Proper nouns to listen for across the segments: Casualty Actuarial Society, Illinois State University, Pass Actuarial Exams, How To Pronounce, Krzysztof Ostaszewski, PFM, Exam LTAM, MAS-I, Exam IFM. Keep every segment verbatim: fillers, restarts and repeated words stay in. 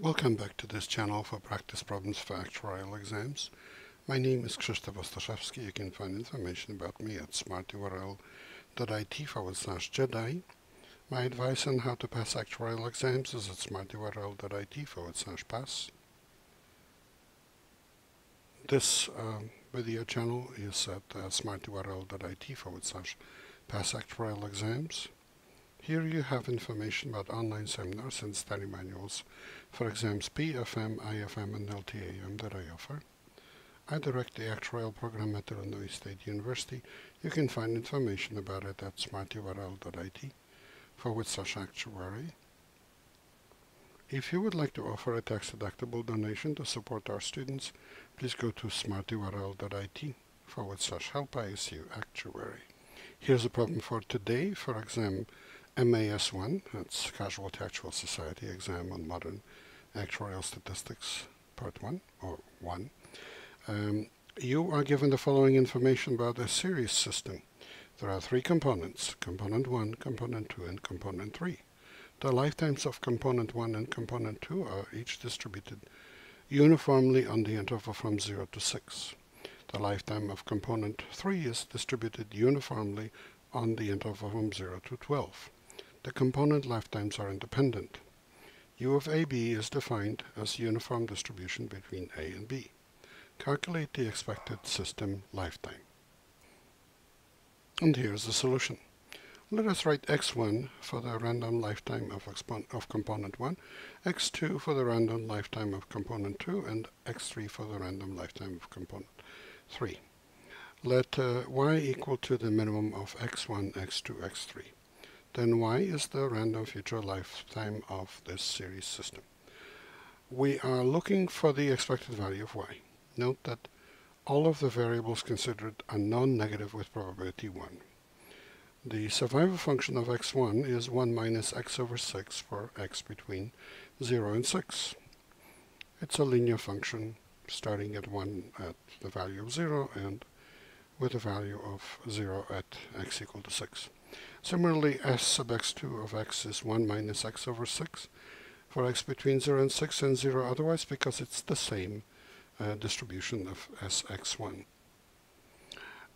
Welcome back to this channel for practice problems for actuarial exams. My name is Krzysztof Ostaszewski. You can find information about me at smarturl dot I T forward slash Jedi. My advice on how to pass actuarial exams is at smarturl dot I T forward slash pass. This uh, video channel is at uh, smarturl dot I T forward slash pass actuarial exams. Here you have information about online seminars and study manuals for exams P F M, I F M, and L T A M that I offer. I direct the actuarial program at Illinois State University. You can find information about it at smarturl dot I T forward slash actuary. If you would like to offer a tax-deductible donation to support our students, please go to smarturl dot I T forward slash help I S U actuary. Here's a problem for today for exam M A S one, that's Casualty Actuarial Society, Exam on Modern Actuarial Statistics, Part one, or one. Um, you are given the following information about a series system. There are three components, Component one, Component two, and Component three. The lifetimes of Component one and Component two are each distributed uniformly on the interval from zero to six. The lifetime of Component three is distributed uniformly on the interval from zero to twelve. The component lifetimes are independent. U of A B is defined as uniform distribution between A and B. Calculate the expected system lifetime. And here's the solution. Let us write x one for the random lifetime of, of component one, x two for the random lifetime of component two, and x three for the random lifetime of component three. Let uh, y equal to the minimum of x one, x two, x three. Then y is the random future lifetime of this series system. We are looking for the expected value of y. Note that all of the variables considered are non-negative with probability one. The survival function of x one is one minus x over six for x between zero and six. It's a linear function starting at one at the value of zero and with a value of zero at x equal to six. Similarly, s sub x two of x is one minus x over six for x between zero and six and zero otherwise, because it's the same uh, distribution of s x one.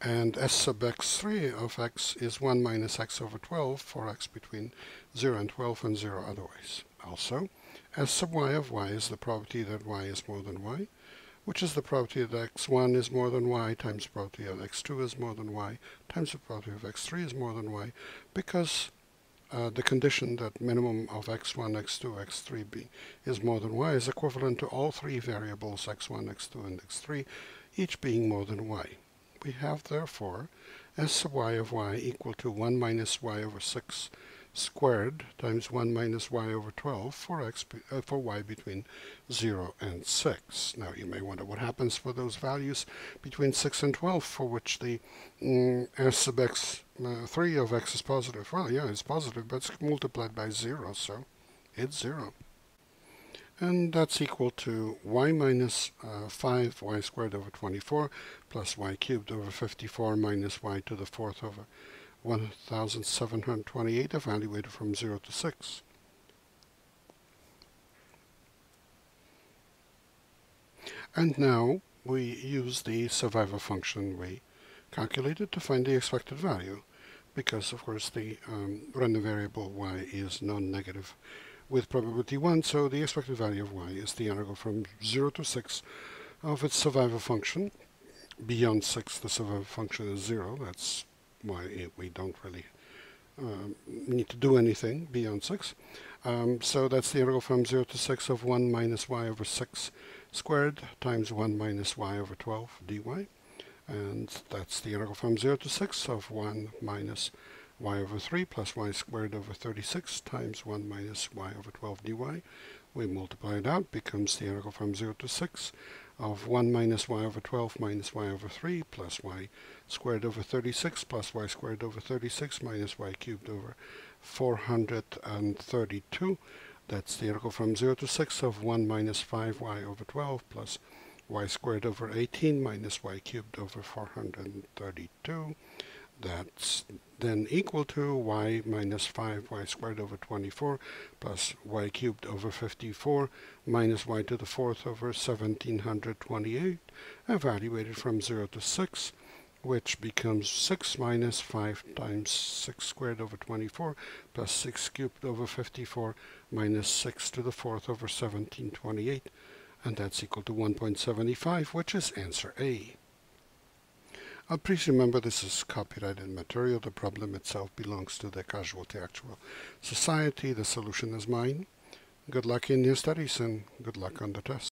And s sub x three of x is one minus x over twelve for x between zero and twelve and zero otherwise. Also, s sub y of y is the probability that y is more than y, which is the probability that x one is more than y times the probability of x two is more than y times the probability of x three is more than y, because uh, the condition that minimum of x one, x two, x three be, is more than y is equivalent to all three variables x one, x two, and x three, each being more than y. We have, therefore, s sub y of y equal to one minus y over six squared times one minus y over twelve for x uh, for y between zero and six. Now you may wonder what happens for those values between six and twelve for which the mm, s sub x uh, three of x is positive. Well, yeah, it's positive, but it's multiplied by zero, so it's zero. And that's equal to y minus uh, five y squared over twenty-four plus y cubed over fifty-four minus y to the fourth over one thousand seven hundred twenty-eight, evaluated from zero to six. And now we use the survivor function we calculated to find the expected value, because of course the um, random variable y is non-negative with probability one, so the expected value of y is the integral from zero to six of its survivor function. Beyond six, the survivor function is zero. That's why we don't really um, need to do anything beyond six. Um, so that's the integral from zero to six of one minus y over six squared times one minus y over twelve dy. And that's the integral from zero to six of one minus y over three plus y squared over thirty-six times one minus y over twelve dy. We multiply it out, becomes the integral from zero to six of one minus y over twelve minus y over three plus y squared over thirty-six plus y squared over thirty-six minus y cubed over four hundred thirty-two. That's the integral from zero to six of one minus five y over twelve plus y squared over eighteen minus y cubed over four hundred thirty-two. that's then equal to y minus five y squared over twenty-four plus y cubed over fifty-four minus y to the fourth over seventeen hundred twenty-eight, evaluated from zero to six, which becomes six minus five times six squared over twenty-four plus six cubed over fifty-four minus six to the fourth over seventeen twenty-eight, and that's equal to one point seven five, which is answer A. Uh, please remember this is copyrighted material. The problem itself belongs to the Casualty Actuarial Society. The solution is mine. Good luck in your studies and good luck on the test.